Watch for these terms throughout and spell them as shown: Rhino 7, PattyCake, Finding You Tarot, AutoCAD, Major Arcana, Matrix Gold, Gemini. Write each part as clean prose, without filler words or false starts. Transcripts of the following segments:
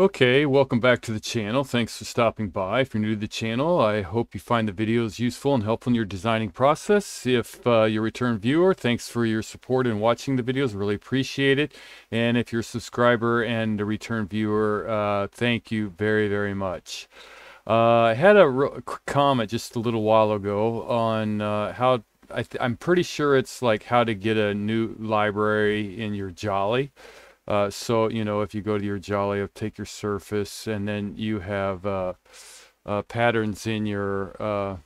Okay, welcome back to the channel. Thanks for stopping by. If you're new to the channel, I hope you find the videos useful and helpful in your designing process. If you're a return viewer, thanks for your support in watching the videos. Really appreciate it. And if you're a subscriber and a return viewer, thank you very, very much. I had a comment just a little while ago on how I'm pretty sure it's like how to get a new library in your Jolly. So, you know, if you go to your Jolly, take your surface, and then you have patterns in your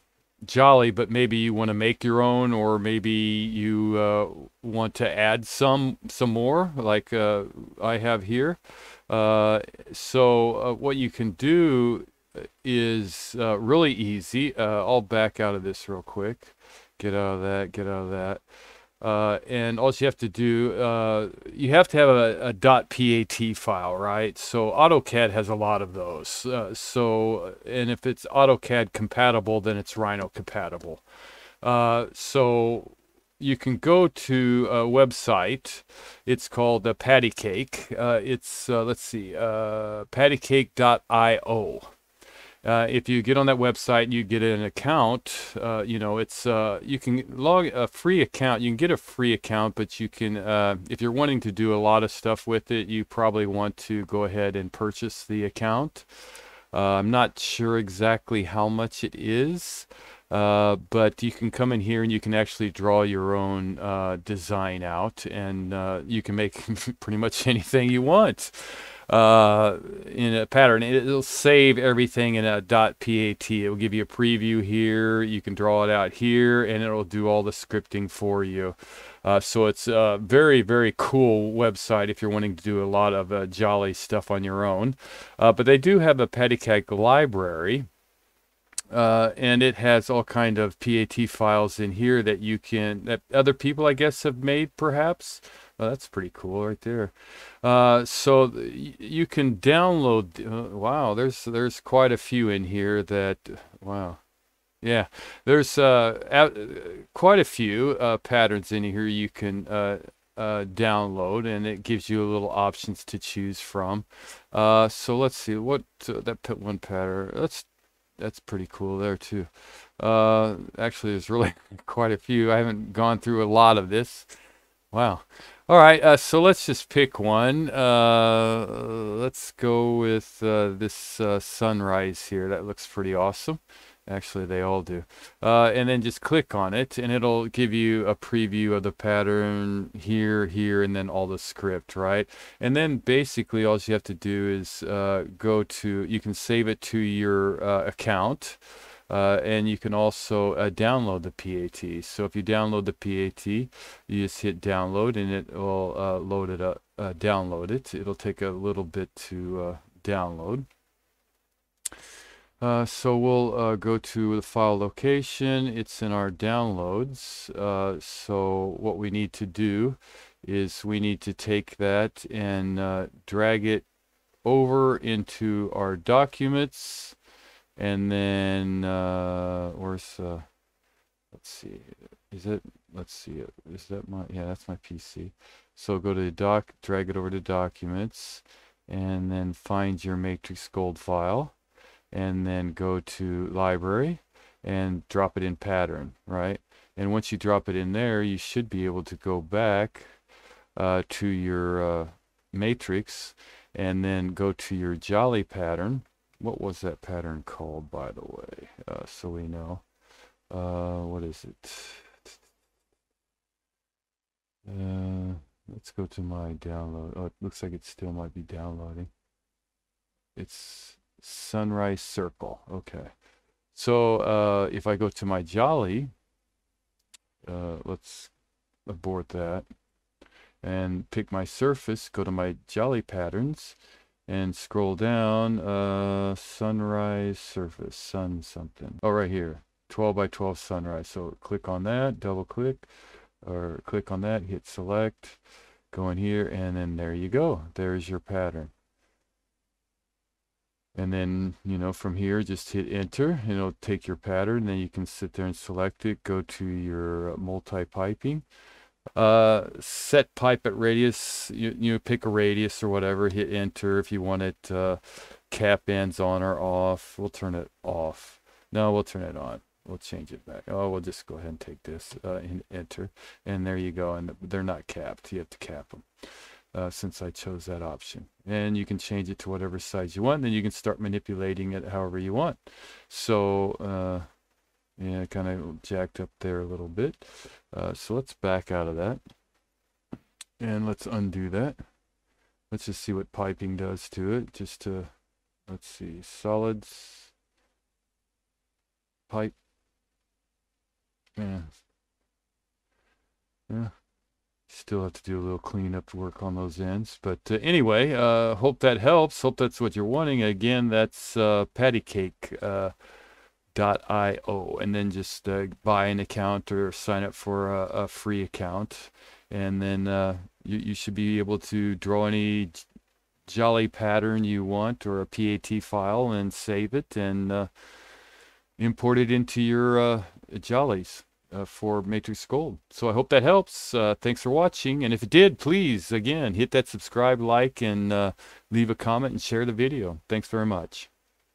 Jolly, but maybe you want to make your own, or maybe you want to add some more, like I have here. So what you can do is really easy. I'll back out of this real quick. Get out of that, get out of that. And all you have to do, you have to have a .pat file, right? So AutoCAD has a lot of those. And if it's AutoCAD compatible, then it's Rhino compatible. So you can go to a website. It's called PattyCake. It's, let's see, pattycake.io. If you get on that website, you get an account. You know, it's you can log a free account. You can get a free account, but you can, if you're wanting to do a lot of stuff with it, you probably want to go ahead and purchase the account. I'm not sure exactly how much it is, but you can come in here and you can actually draw your own design out, and you can make pretty much anything you want. In a pattern. It'll save everything in a .pat. It will give you a preview here. You can draw it out here, and it'll do all the scripting for you. So it's a very, very cool website if you're wanting to do a lot of Jolly stuff on your own. But they do have a PattyCake library. And it has all kind of PAT files in here that you can, that other people, I guess, have made, perhaps. Oh, that's pretty cool right there. So you can download, wow, there's quite a few in here that, wow. Yeah, there's quite a few patterns in here you can download, and it gives you a little options to choose from. So let's see, what, that one pattern, that's pretty cool there too. Actually, there's really quite a few. I haven't gone through a lot of this. Wow. All right, so let's just pick one. Let's go with this sunrise here. That looks pretty awesome. Actually, they all do. And then just click on it, and it'll give you a preview of the pattern here, here, and then all the script, right? And then basically all you have to do is go to, you can save it to your account, and you can also download the PAT. So if you download the PAT, you just hit download, and it will load it up, download it. It'll take a little bit to download. So we'll go to the file location. It's in our downloads. So what we need to do is we need to take that and drag it over into our documents. And then, where's, let's see, is it, let's see, is that my, yeah, that's my PC. So go to doc, drag it over to documents, and then find your Matrix Gold file. And then go to library and drop it in pattern, right? And once you drop it in there, you should be able to go back to your matrix and then go to your Jolly pattern. What was that pattern called, by the way? So we know. What is it? Let's go to my download. Oh, it looks like it still might be downloading. It's sunrise circle. Okay, so if I go to my Jolly, let's abort that and pick my surface, go to my Jolly patterns and scroll down, sunrise surface, sun something. Oh, right here, 12 by 12 sunrise. So click on that, double click, or click on that, hit select, go in here, and then there you go, there's your pattern. And then, you know, from here, just hit enter, and it'll take your pattern. Then you can sit there and select it, go to your multi-piping, Set pipe at radius. You pick a radius or whatever. Hit enter if you want it. Cap ends on or off. We'll turn it off. No, we'll turn it on. We'll change it back. Oh, we'll just go ahead and take this and enter. And there you go. And they're not capped. You have to cap them since I chose that option. And you can change it to whatever size you want. And then you can start manipulating it however you want. So, yeah, kind of jacked up there a little bit. So let's back out of that. And let's undo that. Let's just see what piping does to it. Just to, let's see, solids, pipe. Yeah. Yeah. Still have to do a little cleanup work on those ends. But anyway, hope that helps. Hope that's what you're wanting. Again, that's PattyCake.io. And then just buy an account or sign up for a free account. And then you should be able to draw any jolly pattern you want or a PAT file and save it and import it into your jollies. For Matrix Gold. So I hope that helps. Thanks for watching, and if it did, please again hit that subscribe, like, and leave a comment and share the video. Thanks very much.